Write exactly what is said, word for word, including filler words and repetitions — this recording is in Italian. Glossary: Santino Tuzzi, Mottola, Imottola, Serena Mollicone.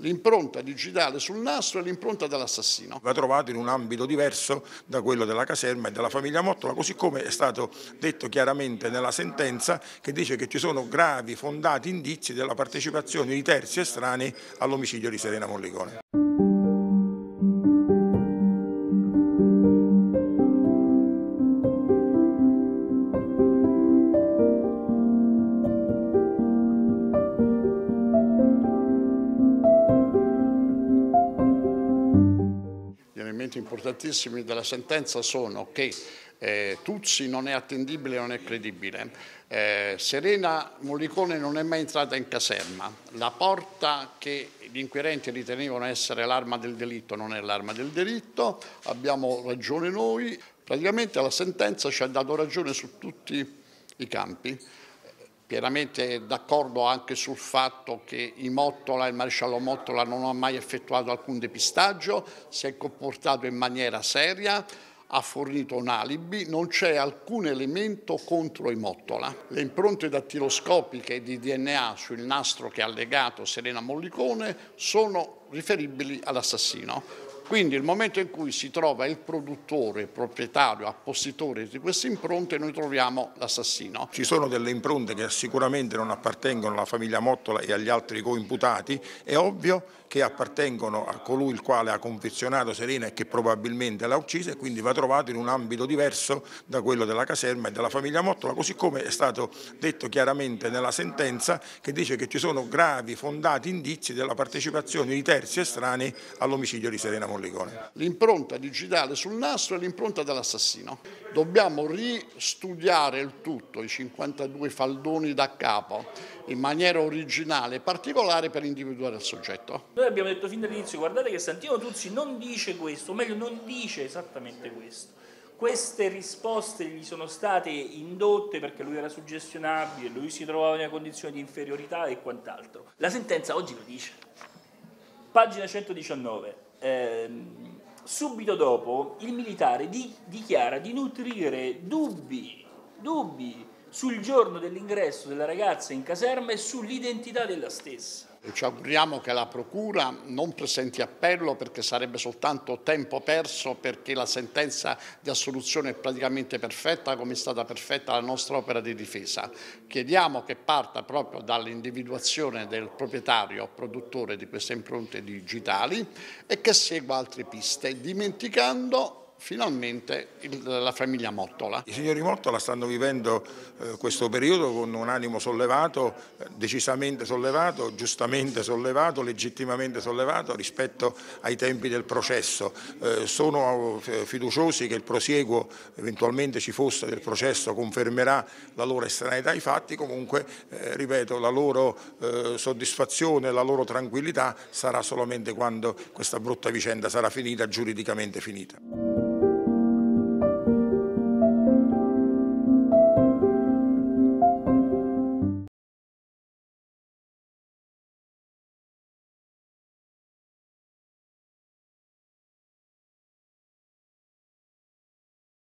L'impronta digitale sul nastro è l'impronta dell'assassino. Va trovato in un ambito diverso da quello della caserma e della famiglia Mottola, così come è stato detto chiaramente nella sentenza, che dice che ci sono gravi, fondati indizi della partecipazione di terzi estranei all'omicidio di Serena Mollicone. Importantissimi della sentenza sono che eh, Tuzzi non è attendibile, non è credibile, eh, Serena Mollicone non è mai entrata in caserma, la porta che gli inquirenti ritenevano essere l'arma del delitto non è l'arma del delitto, abbiamo ragione noi, praticamente la sentenza ci ha dato ragione su tutti i campi. Pienamente d'accordo anche sul fatto che Imottola, il maresciallo Mottola, non ha mai effettuato alcun depistaggio, si è comportato in maniera seria, ha fornito un alibi, non c'è alcun elemento contro Imottola. Le impronte dattiloscopiche di D N A sul nastro che ha legato Serena Mollicone sono riferibili all'assassino. Quindi nel momento in cui si trova il produttore, proprietario, appostitore di queste impronte, noi troviamo l'assassino. Ci sono delle impronte che sicuramente non appartengono alla famiglia Mottola e agli altri coimputati, è ovvio che appartengono a colui il quale ha confezionato Serena e che probabilmente l'ha uccisa, e quindi va trovato in un ambito diverso da quello della caserma e della famiglia Mottola, così come è stato detto chiaramente nella sentenza, che dice che ci sono gravi, fondati indizi della partecipazione di terzi estranei all'omicidio di Serena Mollicone. L'impronta digitale sul nastro è l'impronta dell'assassino. Dobbiamo ristudiare il tutto, i cinquantadue faldoni da capo, in maniera originale e particolare per individuare il soggetto. Noi abbiamo detto fin dall'inizio, guardate che Santino Tuzzi non dice questo, o meglio non dice esattamente questo. Queste risposte gli sono state indotte perché lui era suggestionabile, lui si trovava in una condizione di inferiorità e quant'altro. La sentenza oggi lo dice. Pagina centodiciannove. Eh, subito dopo il militare di, dichiara di nutrire dubbi, dubbi sul giorno dell'ingresso della ragazza in caserma e sull'identità della stessa. Ci auguriamo che la procura non presenti appello, perché sarebbe soltanto tempo perso, perché la sentenza di assoluzione è praticamente perfetta, come è stata perfetta la nostra opera di difesa. Chiediamo che parta proprio dall'individuazione del proprietario produttore di queste impronte digitali e che segua altre piste, dimenticando finalmente la famiglia Mottola. I signori Mottola stanno vivendo eh, questo periodo con un animo sollevato, eh, decisamente sollevato, giustamente sollevato, legittimamente sollevato rispetto ai tempi del processo. Eh, sono eh, fiduciosi che il prosieguo, eventualmente ci fosse, del processo confermerà la loro estraneità ai fatti. Comunque, eh, ripeto, la loro eh, soddisfazione, la loro tranquillità sarà solamente quando questa brutta vicenda sarà finita, giuridicamente finita.